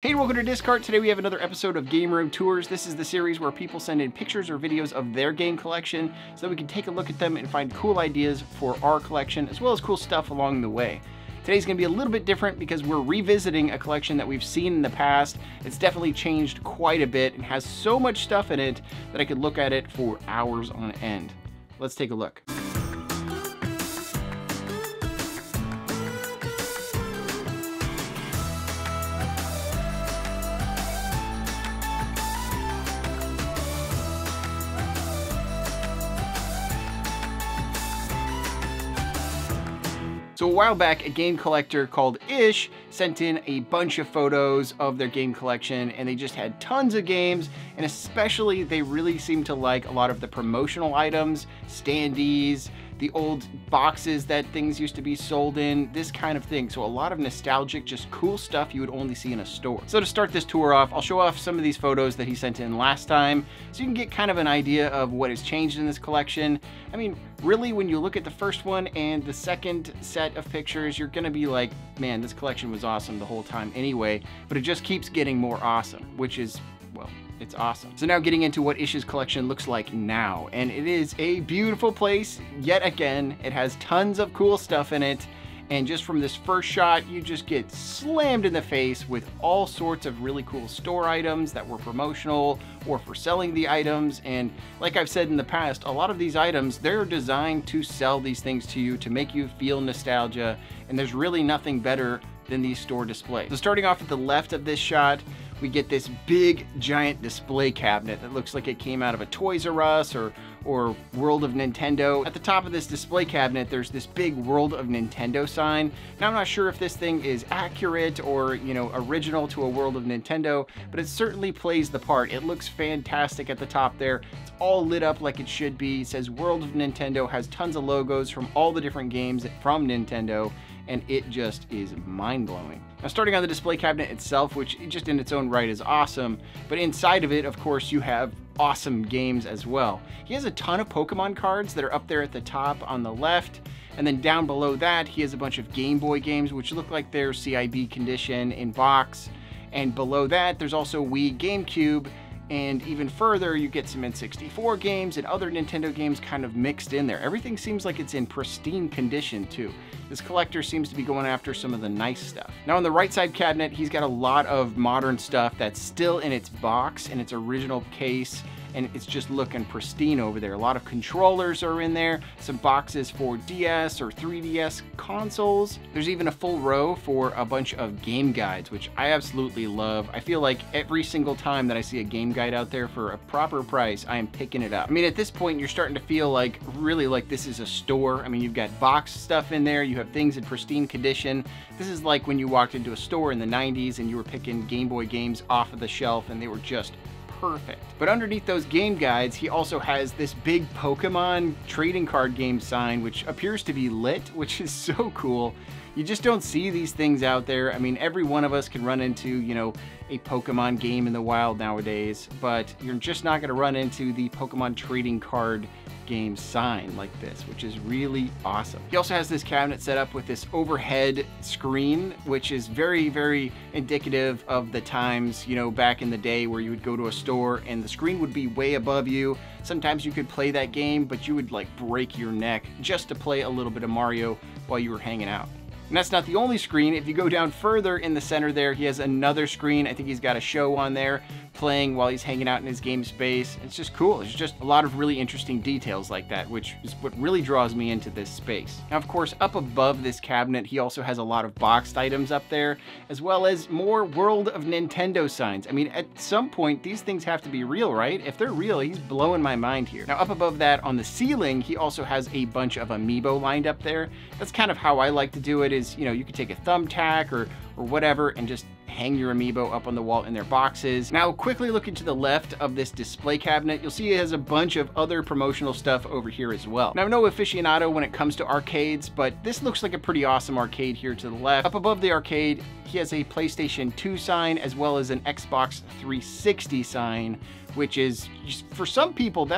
Hey, welcome to Disk Cart. Today we have another episode of Game Room Tours. This is the series where people send in pictures or videos of their game collection so that we can take a look at them and find cool ideas for our collection as well as cool stuff along the way. Today's going to be a little bit different because we're revisiting a collection that we've seen in the past. It's definitely changed quite a bit and has so much stuff in it that I could look at it for hours on end. Let's take a look. So a while back, a game collector called Ish sent in a bunch of photos of their game collection, and they just had tons of games, and especially they really seemed to like a lot of the promotional items, standees, the old boxes that things used to be sold in, this kind of thing. So a lot of nostalgic, just cool stuff you would only see in a store. So to start this tour off, I'll show off some of these photos that he sent in last time so you can get kind of an idea of what has changed in this collection. I mean, really, when you look at the first one and the second set of pictures, you're gonna be like, man, this collection was awesome the whole time anyway, but it just keeps getting more awesome, which is, well, it's awesome. So now getting into what Ish's collection looks like now, and it is a beautiful place yet again. It has tons of cool stuff in it, and just from this first shot, you just get slammed in the face with all sorts of really cool store items that were promotional or for selling the items. And like I've said in the past, a lot of these items, they're designed to sell these things to you to make you feel nostalgia, and there's really nothing better than these store displays. So starting off at the left of this shot, we get this big giant display cabinet that looks like it came out of a Toys R Us or World of Nintendo. At the top of this display cabinet, there's this big World of Nintendo sign. Now I'm not sure if this thing is accurate or, you know, original to a World of Nintendo, but it certainly plays the part. It looks fantastic at the top there. It's all lit up like it should be. It says World of Nintendo, has tons of logos from all the different games from Nintendo, and it just is mind-blowing. Now starting on the display cabinet itself, which just in its own right is awesome, but inside of it, of course, you have awesome games as well. He has a ton of Pokemon cards that are up there at the top on the left, and then down below that, he has a bunch of Game Boy games, which look like they're CIB condition in box, and below that, there's also Wii, GameCube, and even further, you get some N64 games and other Nintendo games kind of mixed in there. Everything seems like it's in pristine condition too. This collector seems to be going after some of the nice stuff. Now on the right side cabinet, he's got a lot of modern stuff that's still in its box, in its original case, and it's just looking pristine over there. A lot of controllers are in there, some boxes for DS or 3DS consoles. There's even a full row for a bunch of game guides, which I absolutely love. I feel like every single time that I see a game guide out there for a proper price, I am picking it up. I mean, at this point, you're starting to feel like, really like this is a store. I mean, you've got boxed stuff in there, you have things in pristine condition. This is like when you walked into a store in the 90s and you were picking Game Boy games off of the shelf and they were just perfect. But underneath those game guides, he also has this big Pokemon trading card game sign, which appears to be lit, which is so cool. You just don't see these things out there. I mean, every one of us can run into, you know, a Pokemon game in the wild nowadays, but you're just not gonna run into the Pokemon trading card game sign like this, which is really awesome. He also has this cabinet set up with this overhead screen, which is very, very indicative of the times, you know, back in the day where you would go to a store and the screen would be way above you. Sometimes you could play that game, but you would like break your neck just to play a little bit of Mario while you were hanging out. And that's not the only screen. If you go down further in the center there, he has another screen. I think he's got a show on there playing while he's hanging out in his game space. It's just cool. There's just a lot of really interesting details like that, which is what really draws me into this space. Now, of course, up above this cabinet, he also has a lot of boxed items up there, as well as more World of Nintendo signs. I mean, at some point, these things have to be real, right? If they're real, he's blowing my mind here. Now, up above that on the ceiling, he also has a bunch of amiibo lined up there. That's kind of how I like to do it. Is, you know, you could take a thumbtack or whatever and just hang your amiibo up on the wall in their boxes. Now quickly looking to the left of this display cabinet, you'll see it has a bunch of other promotional stuff over here as well. Now I'm no aficionado when it comes to arcades, but this looks like a pretty awesome arcade here to the left. Up above the arcade, he has a PlayStation 2 sign as well as an Xbox 360 sign, which is, for some people,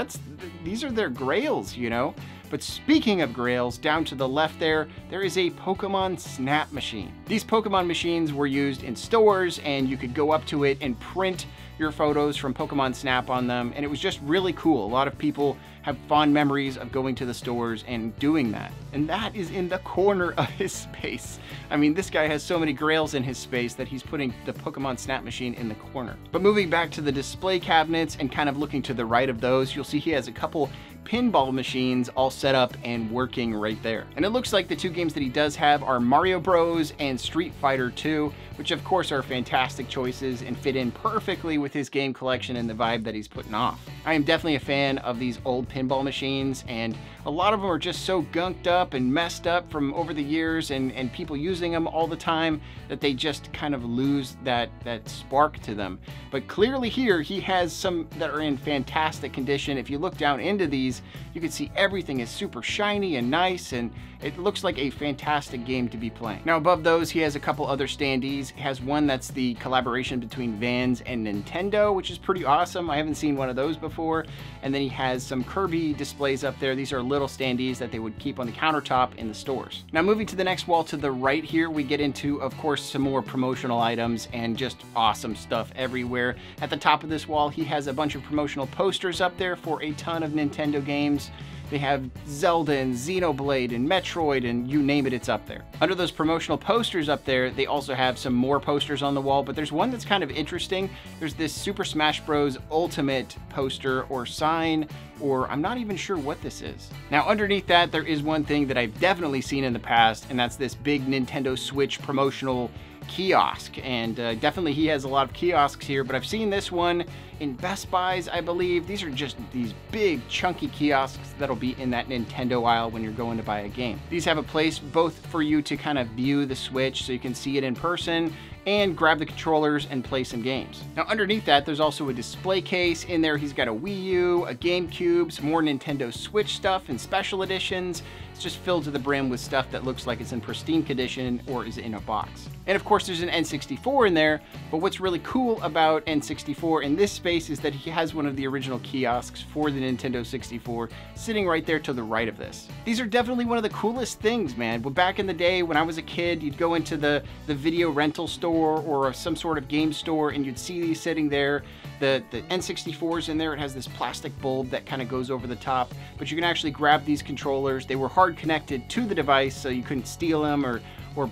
these are their grails, you know? But speaking of grails, down to the left there is a Pokemon Snap machine. These Pokemon machines were used in stores, and you could go up to it and print your photos from Pokemon Snap on them, and it was just really cool. A lot of people have fond memories of going to the stores and doing that. And that is in the corner of his space. I mean, this guy has so many grails in his space that he's putting the Pokemon Snap machine in the corner. But moving back to the display cabinets and kind of looking to the right of those, you'll see he has a couple pinball machines all set up and working right there. And it looks like the two games that he does have are Mario Bros and Street Fighter II, which of course are fantastic choices and fit in perfectly with his game collection and the vibe that he's putting off. I am definitely a fan of these old pinball machines, and a lot of them are just so gunked up and messed up from over the years and people using them all the time that they just kind of lose that spark to them. But clearly here he has some that are in fantastic condition. If you look down into these, you can see everything is super shiny and nice, and it looks like a fantastic game to be playing. Now above those, he has a couple other standees. He has one that's the collaboration between Vans and Nintendo, which is pretty awesome. I haven't seen one of those before. And then he has some Kirby displays up there. These are little standees that they would keep on the countertop in the stores. Now moving to the next wall to the right here, we get into, of course, some more promotional items and just awesome stuff everywhere. At the top of this wall, he has a bunch of promotional posters up there for a ton of Nintendo games. They have Zelda and Xenoblade and Metroid and you name it, it's up there. Under those promotional posters up there, they also have some more posters on the wall, but there's one that's kind of interesting. There's this Super Smash Bros Ultimate poster or sign, or I'm not even sure what this is. Now underneath that, there is one thing that I've definitely seen in the past, and that's this big Nintendo Switch promotional kiosk, and definitely he has a lot of kiosks here, but I've seen this one in Best Buys, I believe. These are just these big chunky kiosks that'll be in that Nintendo aisle when you're going to buy a game. These have a place both for you to kind of view the Switch so you can see it in person and grab the controllers and play some games. Now underneath that, there's also a display case. In there, he's got a Wii U, a GameCube, some more Nintendo Switch stuff and special editions. It's just filled to the brim with stuff that looks like it's in pristine condition or is in a box. And of course, there's an N64 in there, but what's really cool about N64 in this space is that he has one of the original kiosks for the Nintendo 64 sitting right there to the right of this. These are definitely one of the coolest things, man. But back in the day when I was a kid, you'd go into the video rental store or some sort of game store, and you'd see these sitting there. The N64's in there. It has this plastic bulb that kind of goes over the top, but you can actually grab these controllers. They were hard connected to the device, so you couldn't steal them or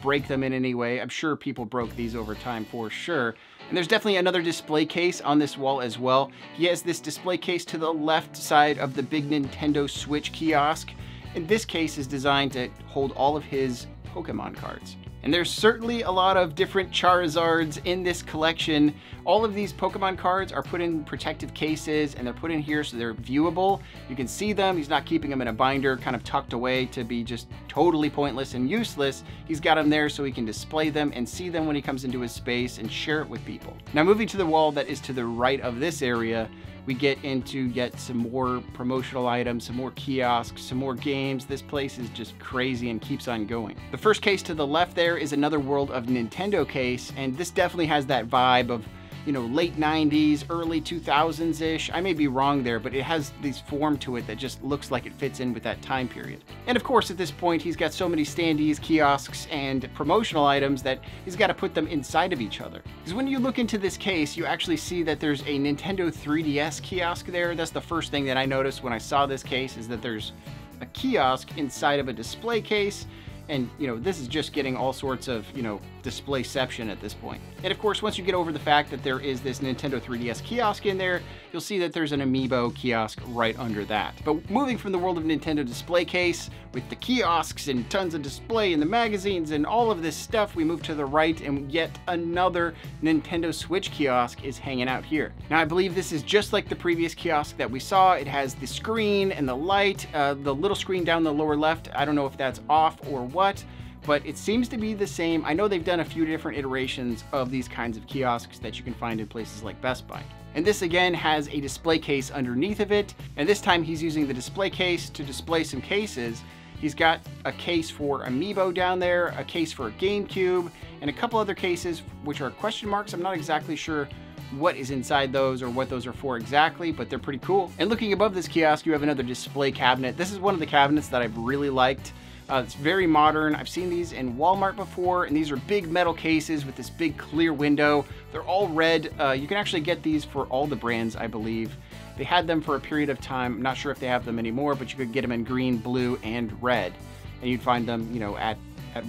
break them in any way. I'm sure people broke these over time for sure. And there's definitely another display case on this wall as well. He has this display case to the left side of the big Nintendo Switch kiosk, and this case is designed to hold all of his Pokemon cards. And there's certainly a lot of different Charizards in this collection. All of these Pokemon cards are put in protective cases, and they're put in here so they're viewable. You can see them. He's not keeping them in a binder kind of tucked away to be just totally pointless and useless. He's got them there so he can display them and see them when he comes into his space and share it with people. Now moving to the wall that is to the right of this area, we get into yet some more promotional items, some more kiosks, some more games. This place is just crazy and keeps on going. The first case to the left there is another World of Nintendo case, and this definitely has that vibe of, you know, late 90s, early 2000s-ish. I may be wrong there, but it has this form to it that just looks like it fits in with that time period. And of course, at this point, he's got so many standees, kiosks, and promotional items that he's got to put them inside of each other. Because when you look into this case, you actually see that there's a Nintendo 3DS kiosk there. That's the first thing that I noticed when I saw this case, is that there's a kiosk inside of a display case. And, you know, this is just getting all sorts of, you know, displayception at this point. And of course, once you get over the fact that there is this Nintendo 3DS kiosk in there, you'll see that there's an Amiibo kiosk right under that. But moving from the World of Nintendo display case with the kiosks and tons of display and the magazines and all of this stuff, we move to the right, and yet another Nintendo Switch kiosk is hanging out here. Now, I believe this is just like the previous kiosk that we saw. It has the screen and the light, the little screen down the lower left. I don't know if that's off or what. But it seems to be the same. I know they've done a few different iterations of these kinds of kiosks that you can find in places like Best Buy. And this again has a display case underneath of it, and this time he's using the display case to display some cases. He's got a case for Amiibo down there, a case for a GameCube, and a couple other cases which are question marks. I'm not exactly sure what is inside those or what those are for exactly, but they're pretty cool. And looking above this kiosk, you have another display cabinet. This is one of the cabinets that I've really liked. It's very modern. I've seen these in Walmart before, and these are big metal cases with this big clear window. They're all red. You can actually get these for all the brands, I believe. They had them for a period of time. I'm not sure if they have them anymore, but you could get them in green, blue, and red. And you'd find them, you know, at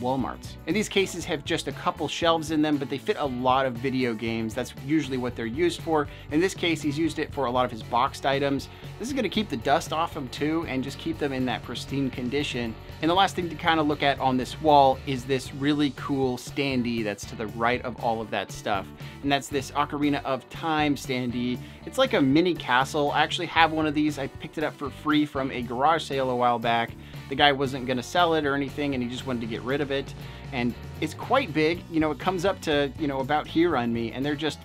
Walmart's. And these cases have just a couple shelves in them, but they fit a lot of video games. That's usually what they're used for. In this case, he's used it for a lot of his boxed items. This is gonna keep the dust off them too and just keep them in that pristine condition. And the last thing to kind of look at on this wall is this really cool standee that's to the right of all of that stuff. And that's this Ocarina of Time standee. It's like a mini castle. I actually have one of these. I picked it up for free from a garage sale a while back. The guy wasn't gonna sell it or anything, and he just wanted to get rid of it. And it's quite big, you know, it comes up to, you know, about here on me, and they're just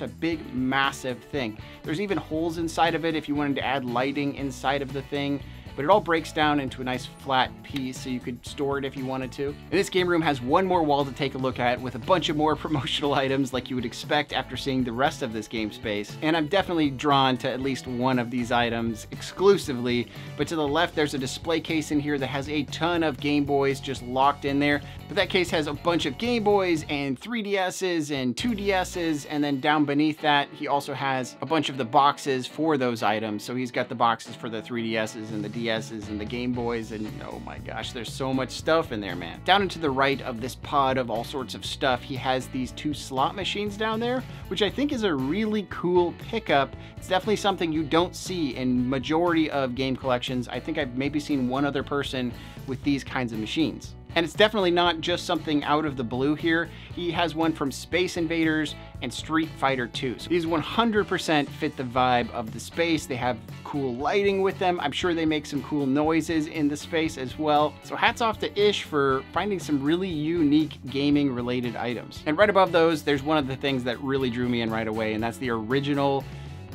a big, massive thing. There's even holes inside of it if you wanted to add lighting inside of the thing, but it all breaks down into a nice flat piece so you could store it if you wanted to. And this game room has one more wall to take a look at with a bunch of more promotional items like you would expect after seeing the rest of this game space. And I'm definitely drawn to at least one of these items exclusively, but to the left there's a display case in here that has a ton of Game Boys just locked in there. But that case has a bunch of Game Boys and 3DSs and 2DSs, and then down beneath that he also has a bunch of the boxes for those items. So he's got the boxes for the 3DSs and the DSs and the Game Boys, and oh my gosh, there's so much stuff in there, man. Down and to the right of this pod of all sorts of stuff, he has these two slot machines down there, which I think is a really cool pickup. It's definitely something you don't see in majority of game collections. I think I've maybe seen one other person with these kinds of machines. And it's definitely not just something out of the blue here. He has one from Space Invaders and Street Fighter II. So these 100% fit the vibe of the space. They have cool lighting with them. I'm sure they make some cool noises in the space as well. So hats off to Ish for finding some really unique gaming related items. And right above those, there's one of the things that really drew me in right away, and that's the original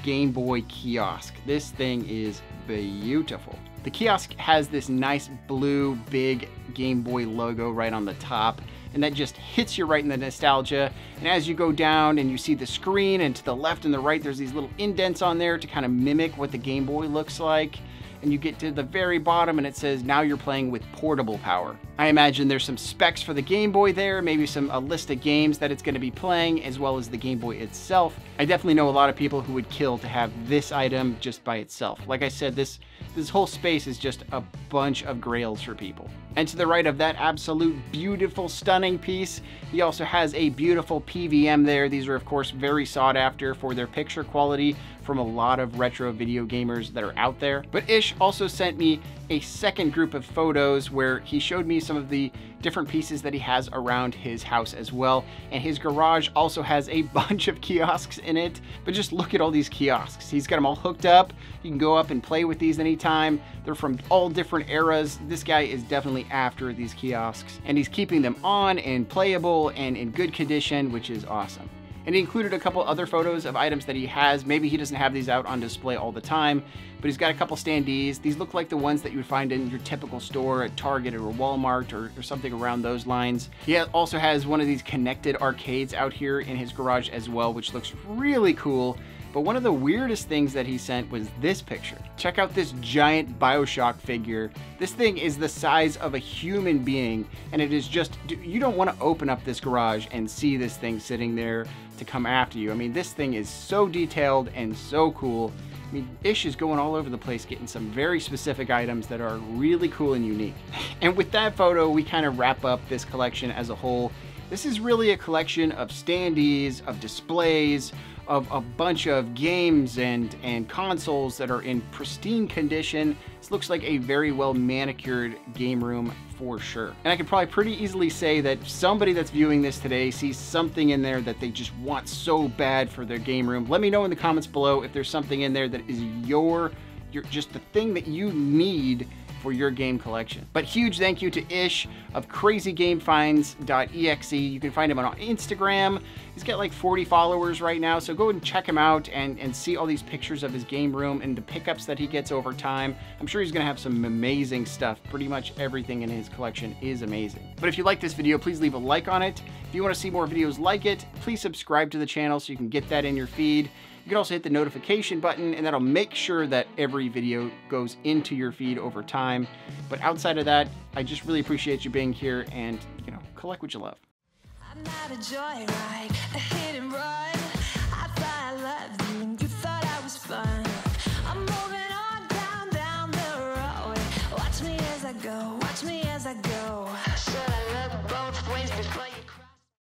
Game Boy kiosk. This thing is beautiful. The kiosk has this nice blue big Game Boy logo right on the top, and that just hits you right in the nostalgia. And as you go down and you see the screen, and to the left and the right there's these little indents on there to kind of mimic what the Game Boy looks like. And you get to the very bottom and it says, now you're playing with portable power. I imagine there's some specs for the Game Boy there, maybe a list of games that it's gonna be playing, as well as the Game Boy itself. I definitely know a lot of people who would kill to have this item just by itself. Like I said, this whole space is just a bunch of grails for people. And to the right of that absolute beautiful, stunning piece, he also has a beautiful PVM there. These are of course very sought after for their picture quality from a lot of retro video gamers that are out there. But Ish also sent me a second group of photos where he showed me some of the different pieces that he has around his house as well. And his garage also has a bunch of kiosks in it, but just look at all these kiosks. He's got them all hooked up. You can go up and play with these anytime. They're from all different eras. This guy is definitely after these kiosks, and he's keeping them on and playable and in good condition, which is awesome. And he included a couple other photos of items that he has. Maybe he doesn't have these out on display all the time, but he's got a couple standees. These look like the ones that you would find in your typical store at Target or Walmart or something around those lines. He also has one of these connected arcades out here in his garage as well, which looks really cool. But one of the weirdest things that he sent was this picture. Check out this giant BioShock figure. This thing is the size of a human being, and it is just, you don't want to open up this garage and see this thing sitting there to come after you. I mean, this thing is so detailed and so cool. I mean, Ish is going all over the place getting some very specific items that are really cool and unique. And with that photo, we kind of wrap up this collection as a whole. This is really a collection of standees, of displays, of a bunch of games and consoles that are in pristine condition. This looks like a very well manicured game room for sure. And I could probably pretty easily say that somebody that's viewing this today sees something in there that they just want so bad for their game room. Let me know in the comments below if there's something in there that is your just the thing that you need for your game collection. But huge thank you to Ish of crazygamefinds.exe. You can find him on Instagram. He's got like 40 followers right now, so go and check him out and see all these pictures of his game room and the pickups that he gets over time. I'm sure he's gonna have some amazing stuff. Pretty much everything in his collection is amazing. But if you like this video, please leave a like on it. If you want to see more videos like it, please subscribe to the channel so you can get that in your feed. You can also hit the notification button, and that'll make sure that every video goes into your feed over time. But outside of that, I just really appreciate you being here, and, you know, collect what you love. I'm not a joyride, a hit and run. I thought I loved you and you thought I was fun. I'm moving on down the road. Watch me as I go, watch me as I go. Should I look both ways before you